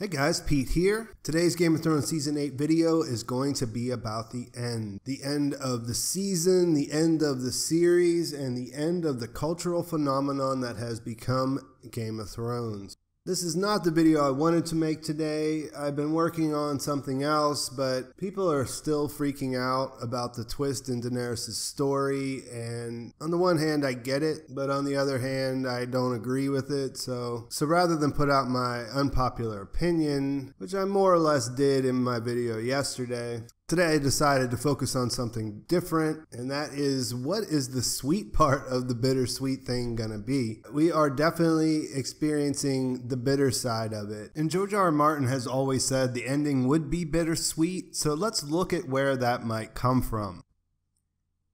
Hey guys, Pete here. Today's Game of Thrones Season 8 video is going to be about the end. The end of the season, the end of the series, and the end of the cultural phenomenon that has become Game of Thrones. This is not the video I wanted to make today. I've been working on something else, but people are still freaking out about the twist in Daenerys' story, and on the one hand I get it, but on the other hand I don't agree with it, so rather than put out my unpopular opinion, which I more or less did in my video yesterday, today I decided to focus on something different, and that is, what is the sweet part of the bittersweet thing gonna be? We are definitely experiencing the bitter side of it. And George R. R. Martin has always said the ending would be bittersweet, so let's look at where that might come from.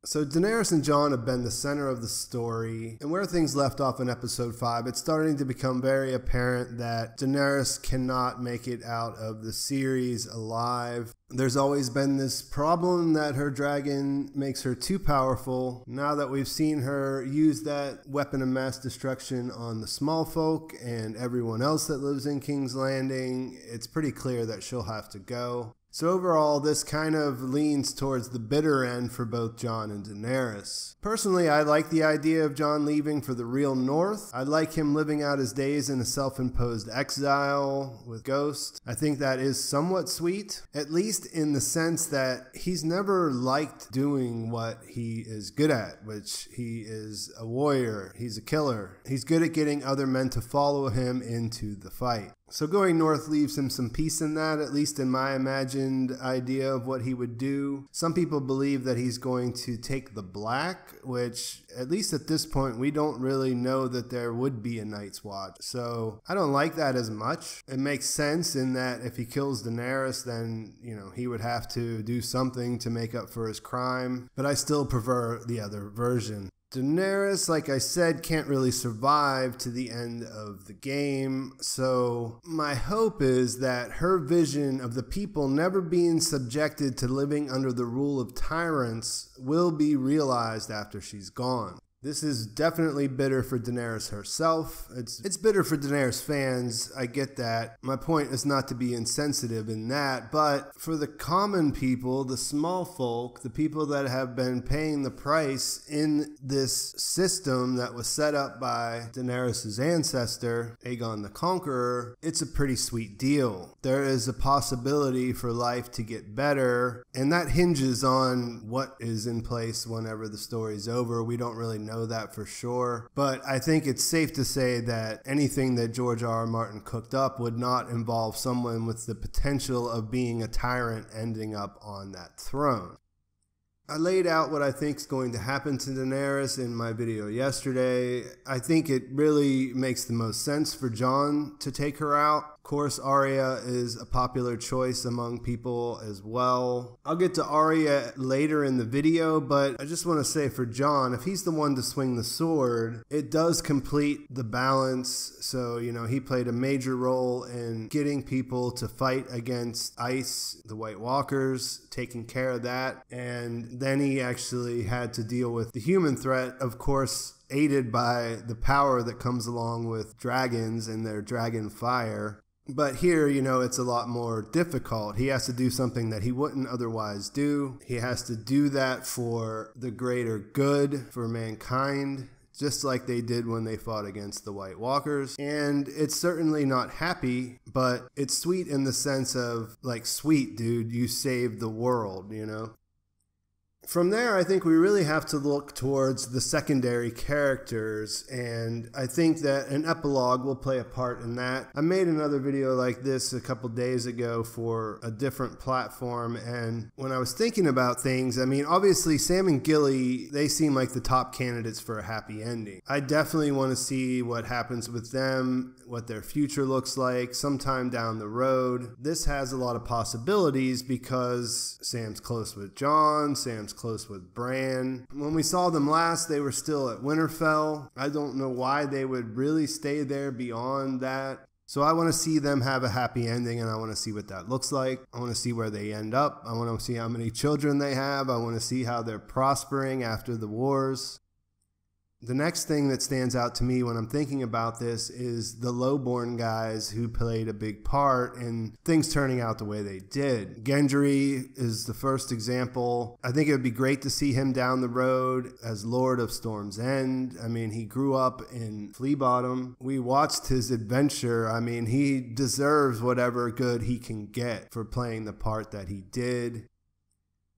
So Daenerys and Jon have been the center of the story, and where things left off in episode 5, it's starting to become very apparent that Daenerys cannot make it out of the series alive. There's always been this problem that her dragon makes her too powerful. Now that we've seen her use that weapon of mass destruction on the small folk and everyone else that lives in King's Landing, it's pretty clear that she'll have to go. So overall, this kind of leans towards the bitter end for both Jon and Daenerys. Personally, I like the idea of Jon leaving for the real North. I like him living out his days in a self-imposed exile with Ghost. I think that is somewhat sweet, at least in the sense that he's never liked doing what he is good at, which he is a warrior, he's a killer. He's good at getting other men to follow him into the fight. So going north leaves him some peace in that, at least in my imagined idea of what he would do. Some people believe that he's going to take the Black, which, at least at this point, we don't really know that there would be a Night's Watch. So I don't like that as much. It makes sense in that if he kills Daenerys, then, you know, he would have to do something to make up for his crime. But I still prefer the other version. Daenerys, like I said, can't really survive to the end of the game, so my hope is that her vision of the people never being subjected to living under the rule of tyrants will be realized after she's gone. This is definitely bitter for Daenerys herself. It's bitter for Daenerys fans, I get that. My point is not to be insensitive in that, but for the common people, the small folk, the people that have been paying the price in this system that was set up by Daenerys' ancestor, Aegon the Conqueror, it's a pretty sweet deal. There is a possibility for life to get better, and that hinges on what is in place whenever the story's over. We don't really know that for sure, but I think it's safe to say that anything that George R. R. Martin cooked up would not involve someone with the potential of being a tyrant ending up on that throne. I laid out what I think is going to happen to Daenerys in my video yesterday. I think it really makes the most sense for Jon to take her out. Of course, Arya is a popular choice among people as well. I'll get to Arya later in the video, but I just want to say for Jon, if he's the one to swing the sword, it does complete the balance. So, you know, he played a major role in getting people to fight against ICE, the White Walkers, taking care of that. And then he actually had to deal with the human threat, of course, aided by the power that comes along with dragons and their dragon fire. But here, you know, it's a lot more difficult. He has to do something that he wouldn't otherwise do. He has to do that for the greater good, for mankind, just like they did when they fought against the White Walkers. And it's certainly not happy, but it's sweet in the sense of, like, sweet, dude, you saved the world, you know? From there, I think we really have to look towards the secondary characters, and I think that an epilogue will play a part in that. I made another video like this a couple days ago for a different platform, and when I was thinking about things, I mean, obviously Sam and Gilly, they seem like the top candidates for a happy ending. I definitely want to see what happens with them, what their future looks like sometime down the road. This has a lot of possibilities because Sam's close with Jon, Sam's close with Bran. When we saw them last, they were still at Winterfell. I don't know why they would really stay there beyond that. So I want to see them have a happy ending, and I want to see what that looks like. I want to see where they end up. I want to see how many children they have. I want to see how they're prospering after the wars. The next thing that stands out to me when I'm thinking about this is the lowborn guys who played a big part in things turning out the way they did. Gendry is the first example. I think it would be great to see him down the road as Lord of Storm's End. I mean, he grew up in Fleabottom. We watched his adventure. I mean, he deserves whatever good he can get for playing the part that he did.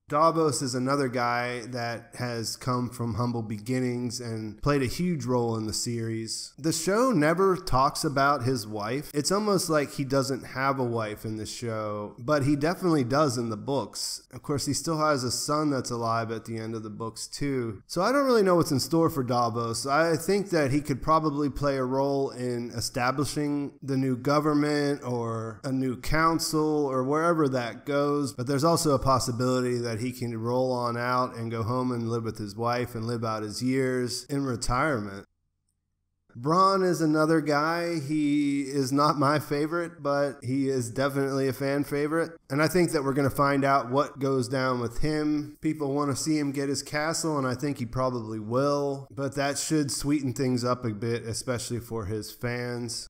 Davos is another guy that has come from humble beginnings and played a huge role in the series. The show never talks about his wife. It's almost like he doesn't have a wife in the show, but he definitely does in the books. Of course, he still has a son that's alive at the end of the books too. So I don't really know what's in store for Davos. I think that he could probably play a role in establishing the new government or a new council or wherever that goes, but there's also a possibility that he can roll on out and go home and live with his wife and live out his years in retirement. Bronn is another guy. He is not my favorite, but he is definitely a fan favorite. And I think that we're going to find out what goes down with him. People want to see him get his castle, and I think he probably will. But that should sweeten things up a bit, especially for his fans.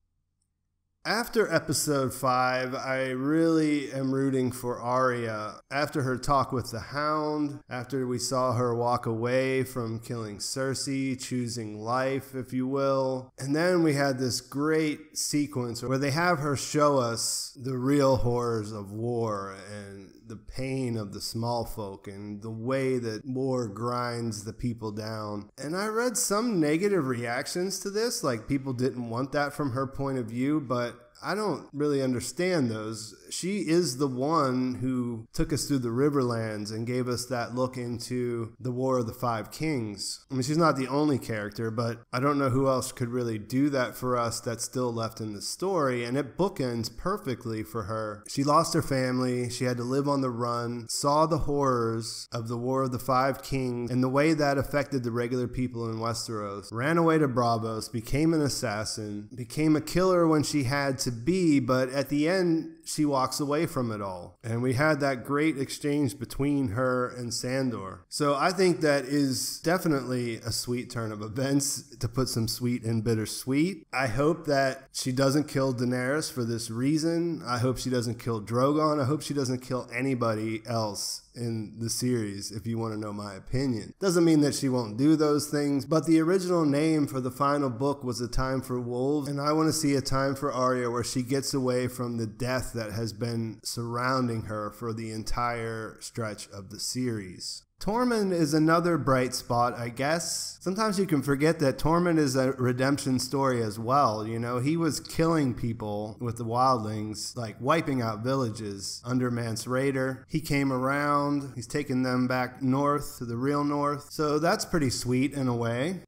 After episode 5, I really am rooting for Arya. After her talk with the Hound, after we saw her walk away from killing Cersei, choosing life, if you will. And then we had this great sequence where they have her show us the real horrors of war and the pain of the small folk and the way that war grinds the people down. And I read some negative reactions to this, like people didn't want that from her point of view, but I don't really understand those. She is the one who took us through the Riverlands and gave us that look into the War of the Five Kings. I mean, she's not the only character, but I don't know who else could really do that for us that's still left in the story, and it bookends perfectly for her. She lost her family, she had to live on the run, saw the horrors of the War of the Five Kings and the way that affected the regular people in Westeros, ran away to Braavos, became an assassin, became a killer when she had to be, but at the end she walks away from it all. And we had that great exchange between her and Sandor. So I think that is definitely a sweet turn of events, to put some sweet and bittersweet. I hope that she doesn't kill Daenerys for this reason. I hope she doesn't kill Drogon. I hope she doesn't kill anybody else in the series, if you want to know my opinion. Doesn't mean that she won't do those things, but the original name for the final book was A Time for Wolves, and I want to see A Time for Arya where she gets away from the death that has been surrounding her for the entire stretch of the series. Tormund is another bright spot, I guess. Sometimes you can forget that Tormund is a redemption story as well. You know, he was killing people with the wildlings, like wiping out villages under Mance Raider. He came around, he's taken them back north to the real north. So that's pretty sweet in a way.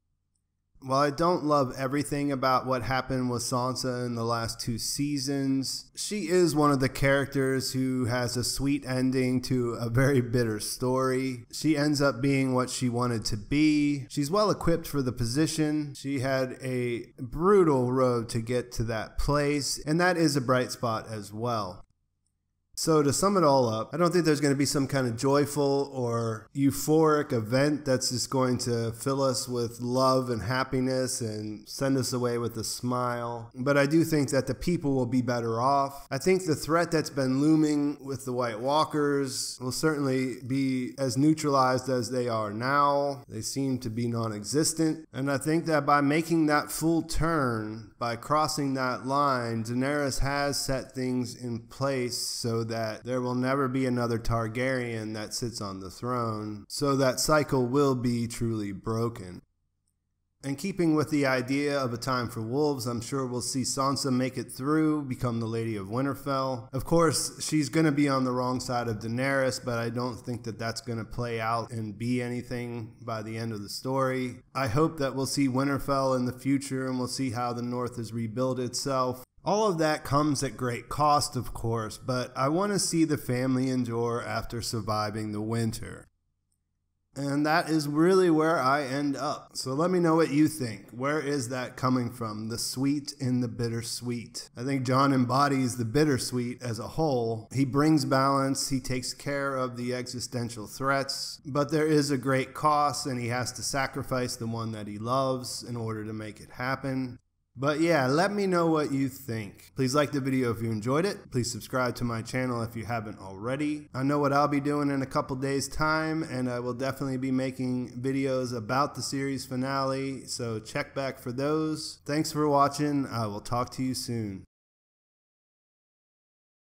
While I don't love everything about what happened with Sansa in the last 2 seasons, she is one of the characters who has a sweet ending to a very bitter story. She ends up being what she wanted to be. She's well equipped for the position. She had a brutal road to get to that place, and that is a bright spot as well. So to sum it all up, I don't think there's going to be some kind of joyful or euphoric event that's just going to fill us with love and happiness and send us away with a smile. But I do think that the people will be better off. I think the threat that's been looming with the White Walkers will certainly be as neutralized as they are now. They seem to be non-existent. And I think that by making that full turn, by crossing that line, Daenerys has set things in place so that there will never be another Targaryen that sits on the throne, so that cycle will be truly broken. In keeping with the idea of A Time for Wolves, I'm sure we'll see Sansa make it through, become the Lady of Winterfell. Of course, she's going to be on the wrong side of Daenerys, but I don't think that that's going to play out and be anything by the end of the story. I hope that we'll see Winterfell in the future and we'll see how the North has rebuilt itself. All of that comes at great cost, of course, but I want to see the family endure after surviving the winter. And that is really where I end up. So let me know what you think. Where is that coming from? The sweet and the bittersweet. I think Jon embodies the bittersweet as a whole. He brings balance. He takes care of the existential threats. But there is a great cost, and he has to sacrifice the one that he loves in order to make it happen. But yeah, let me know what you think. Please like the video if you enjoyed it. Please subscribe to my channel if you haven't already. I know what I'll be doing in a couple days' time, and I will definitely be making videos about the series finale, so check back for those. Thanks for watching. I will talk to you soon.